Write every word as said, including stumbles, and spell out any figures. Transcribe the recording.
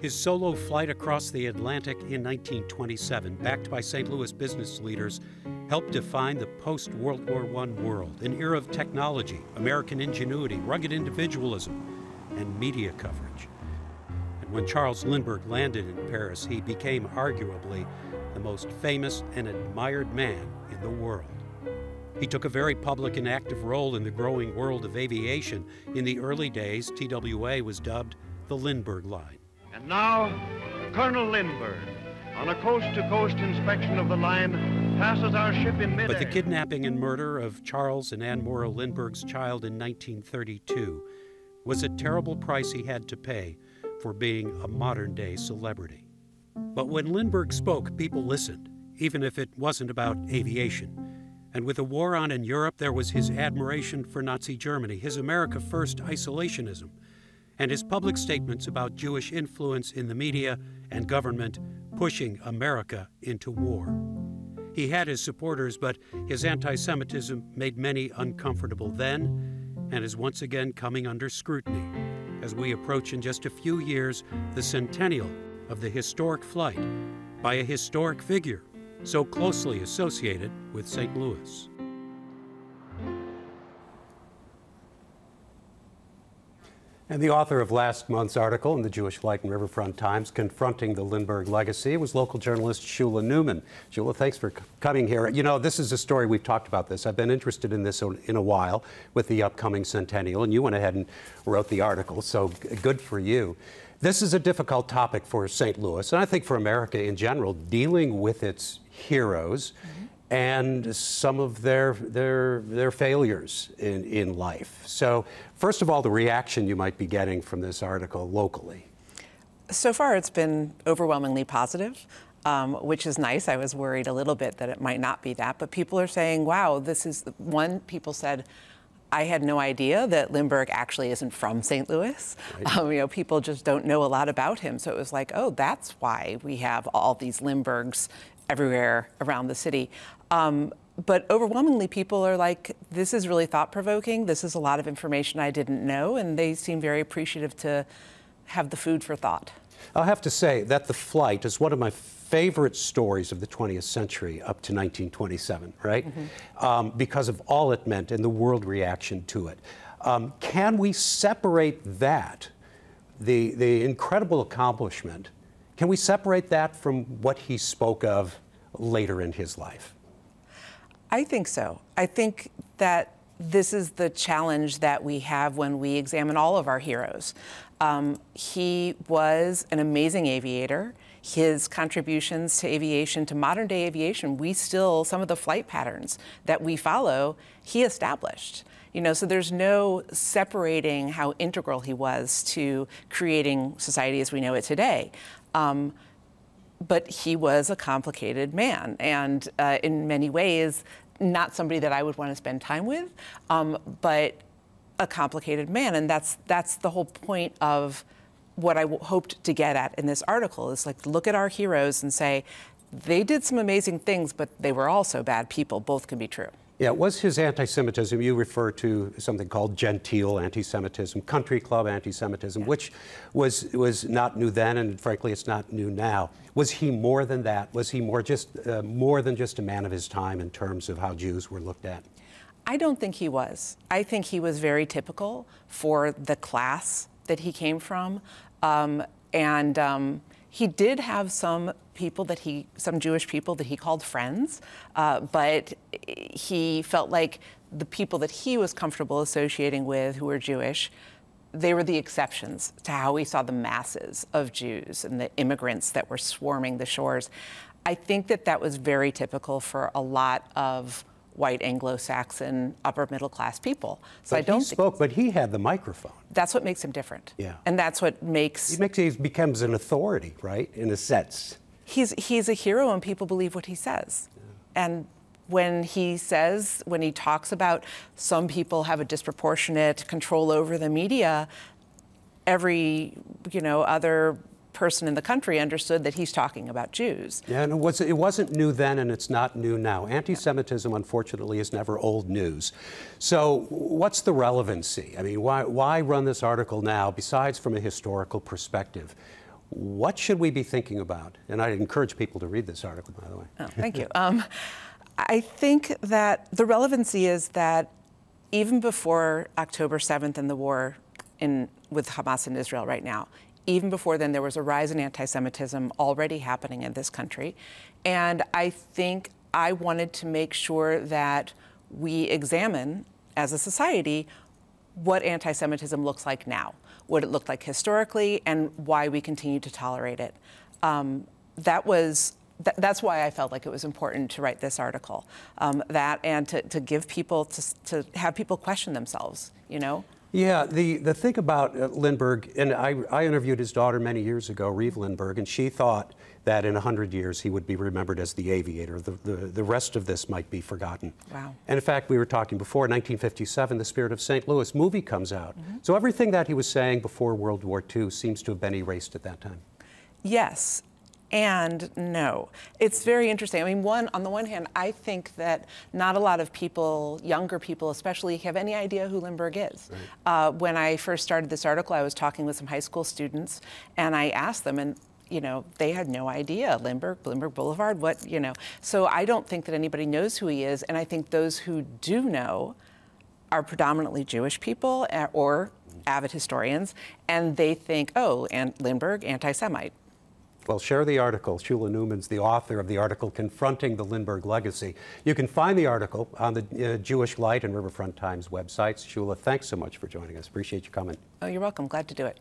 His solo flight across the Atlantic in nineteen twenty-seven, backed by Saint Louis business leaders, helped define the post-World War One world, an era of technology, American ingenuity, rugged individualism, and media coverage. And when Charles Lindbergh landed in Paris, he became arguably the most famous and admired man in the world. He took a very public and active role in the growing world of aviation. In the early days, T W A was dubbed the Lindbergh Line. And now, Colonel Lindbergh, on a coast-to-coast inspection of the line, passes our ship in midair. But the kidnapping and murder of Charles and Ann Morrow Lindbergh's child in nineteen thirty-two was a terrible price he had to pay for being a modern-day celebrity. But when Lindbergh spoke, people listened, even if it wasn't about aviation. And with the war on in Europe, there was his admiration for Nazi Germany, his America First isolationism, and his public statements about Jewish influence in the media and government pushing America into war. He had his supporters, but his anti-Semitism made many uncomfortable then and is once again coming under scrutiny as we approach in just a few years the centennial of the historic flight by a historic figure so closely associated with Saint Louis. And the author of last month's article in the Jewish Light and Riverfront Times, Confronting the Lindbergh Legacy, was local journalist Shula Neuman. Shula, thanks for coming here. You know, this is a story, we've talked about this. I've been interested in this in a while with the upcoming centennial, and you went ahead and wrote the article, so good for you. This is a difficult topic for Saint Louis, and I think for America in general, dealing with its heroes mm-hmm. and some of their their their failures in, in life. So first of all, the reaction you might be getting from this article locally. So far it's been overwhelmingly positive, um, which is nice. I was worried a little bit that it might not be that, but people are saying, wow, this is, one, people said, I had no idea that Lindbergh actually isn't from Saint Louis. Right. Um, you know, people just don't know a lot about him. So it was like, oh, that's why we have all these Lindberghs everywhere around the city. Um, but overwhelmingly, people are like, this is really thought-provoking. This is a lot of information I didn't know. And they seem very appreciative to have the food for thought. I'll have to say that the flight is one of my favorite stories of the twentieth century up to nineteen twenty-seven, right? Mm-hmm. um, because of all it meant and the world reaction to it. Um, can we separate that, the, the incredible accomplishment, can we separate that from what he spoke of later in his life? I think so. I think that this is the challenge that we have when we examine all of our heroes. Um, he was an amazing aviator. His contributions to aviation, to modern day aviation, we still, some of the flight patterns that we follow, he established. You know, so there's no separating how integral he was to creating society as we know it today. Um, but he was a complicated man, and uh, in many ways, not somebody that I would want to spend time with, um, but a complicated man. And that's, that's the whole point of what I w hoped to get at in this article, is like, look at our heroes and say, they did some amazing things, but they were also bad people. Both can be true. Yeah, was his anti-Semitism, you refer to something called genteel anti-Semitism, country club anti-Semitism, yeah. which was, was not new then, and frankly, it's not new now. Was he more than that? Was he more, just, uh, more than just a man of his time in terms of how Jews were looked at? I don't think he was. I think he was very typical for the class that he came from. Um, and um, he did have some people that he, some Jewish people that he called friends, uh, but he felt like the people that he was comfortable associating with who were Jewish, they were the exceptions to how he saw the masses of Jews and the immigrants that were swarming the shores. I think that that was very typical for a lot of white Anglo-Saxon upper middle class people. So but I don't he spoke, but he had the microphone. That's what makes him different. Yeah. And that's what makes... He, makes, he becomes an authority, right, in a sense. He's, he's a hero, and people believe what he says. Yeah. And when he says, when he talks about some people have a disproportionate control over the media, every, you know, other person in the country understood that he's talking about Jews. Yeah, and it, was, it wasn't new then, and it's not new now. Anti-Semitism, unfortunately, is never old news. So what's the relevancy? I mean, why, why run this article now, besides from a historical perspective? What should we be thinking about? And I'd encourage people to read this article, by the way. Oh, thank you. Um, I think that the relevancy is that even before October seventh and the war in, with Hamas and Israel right now, even before then, there was a rise in anti-Semitism already happening in this country. And I think I wanted to make sure that we examine, as a society, what anti-Semitism looks like now, what it looked like historically, and why we continue to tolerate it. Um, that was, th that's why I felt like it was important to write this article, um, that and to, to give people, to, to have people question themselves, you know? Yeah, the, the thing about uh, Lindbergh, and I, I interviewed his daughter many years ago, Reeve Lindbergh, and she thought that in one hundred years he would be remembered as the aviator. The, the, the rest of this might be forgotten. Wow. And in fact, we were talking before, nineteen fifty-seven, the Spirit of Saint Louis movie comes out. Mm-hmm. So everything that he was saying before World War Two seems to have been erased at that time. Yes. And no. It's very interesting. I mean, one, on the one hand, I think that not a lot of people, younger people especially, have any idea who Lindbergh is. Right. Uh, when I first started this article, I was talking with some high school students, and I asked them, and you know, they had no idea, Lindbergh, Lindbergh Boulevard, what, you know. So I don't think that anybody knows who he is, and I think those who do know are predominantly Jewish people or avid historians, and they think, oh, and Lindbergh, anti-Semite. Well, share the article. Shula Neuman's the author of the article, Confronting the Lindbergh Legacy. You can find the article on the uh, Jewish Light and Riverfront Times websites. Shula, thanks so much for joining us. Appreciate you coming. Oh, you're welcome. Glad to do it.